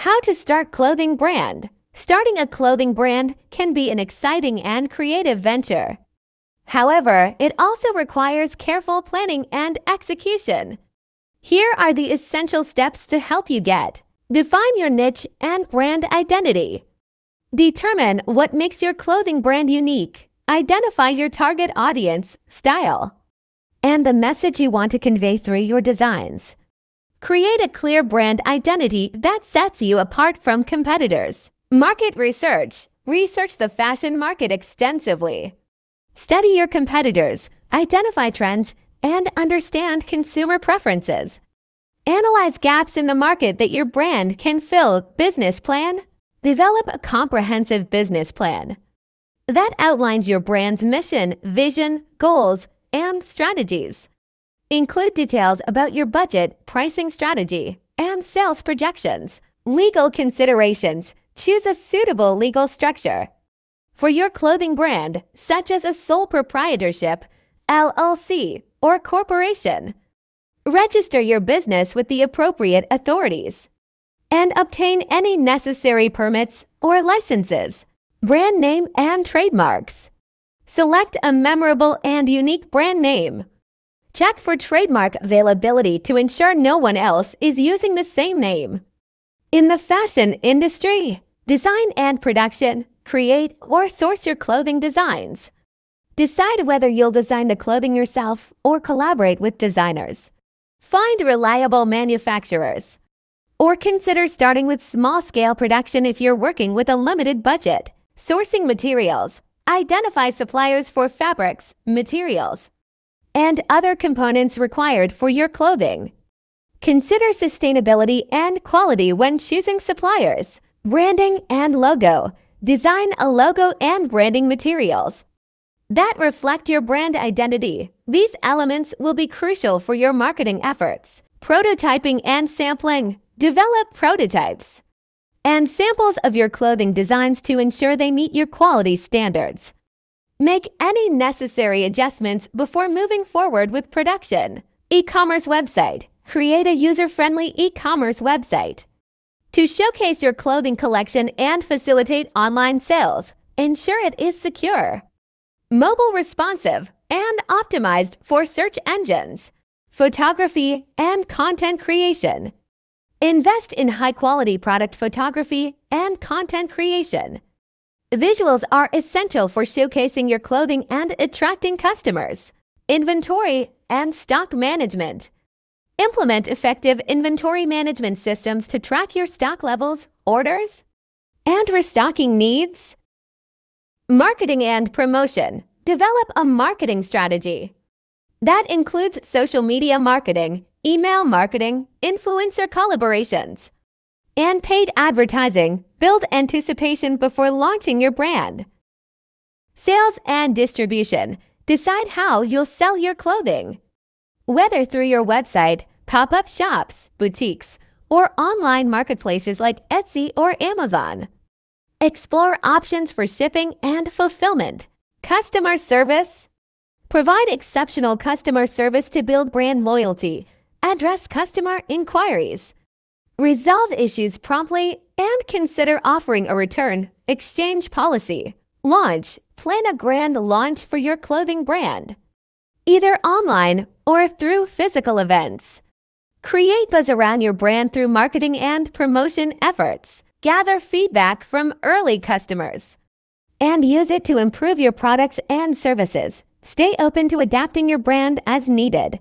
How to start clothing brand. Starting a clothing brand can be an exciting and creative venture. However, it also requires careful planning and execution. Here are the essential steps to help you define your niche and brand identity. Determine what makes your clothing brand unique. Identify your target audience, style, and the message you want to convey through your designs. Create a clear brand identity that sets you apart from competitors. Market research. Research the fashion market extensively. Study your competitors, identify trends, and understand consumer preferences. Analyze gaps in the market that your brand can fill. Business plan. Develop a comprehensive business plan that outlines your brand's mission, vision, goals, and strategies. Include details about your budget, pricing strategy, and sales projections. Legal considerations. Choose a suitable legal structure for your clothing brand, such as a sole proprietorship, LLC, or corporation. Register your business with the appropriate authorities and obtain any necessary permits or licenses. Brand name and trademarks. Select a memorable and unique brand name. Check for trademark availability to ensure no one else is using the same name. In the fashion industry, design and production, create or source your clothing designs. Decide whether you'll design the clothing yourself or collaborate with designers. Find reliable manufacturers. Or consider starting with small-scale production if you're working with a limited budget. Sourcing materials. Identify suppliers for fabrics, materials, and other components required for your clothing. Consider sustainability and quality when choosing suppliers. Branding and logo. Design a logo and branding materials that reflect your brand identity. These elements will be crucial for your marketing efforts. Prototyping and sampling. Develop prototypes and samples of your clothing designs to ensure they meet your quality standards. Make any necessary adjustments before moving forward with production. E-commerce website. Create a user-friendly e-commerce website to showcase your clothing collection and facilitate online sales. Ensure it is secure, mobile responsive, and optimized for search engines, photography, and content creation. Invest in high-quality product photography and content creation. Visuals are essential for showcasing your clothing and attracting customers. Inventory and stock management. Implement effective inventory management systems to track your stock levels, orders, and restocking needs. Marketing and promotion. Develop a marketing strategy that includes social media marketing, email marketing, influencer collaborations, and paid advertising. Build anticipation before launching your brand. Sales and distribution. Decide how you'll sell your clothing, whether through your website, pop-up shops, boutiques, or online marketplaces like Etsy or Amazon. Explore options for shipping and fulfillment. Customer service. Provide exceptional customer service to build brand loyalty. Address customer inquiries. Resolve issues promptly and consider offering a return exchange policy. Launch. Plan a grand launch for your clothing brand, either online or through physical events. Create buzz around your brand through marketing and promotion efforts. Gather feedback from early customers and use it to improve your products and services. Stay open to adapting your brand as needed.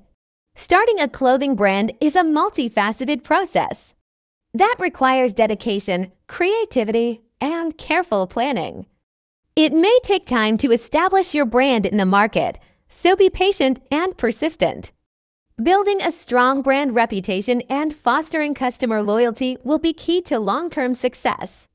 Starting a clothing brand is a multifaceted process that requires dedication, creativity, and careful planning. It may take time to establish your brand in the market, so be patient and persistent. Building a strong brand reputation and fostering customer loyalty will be key to long-term success.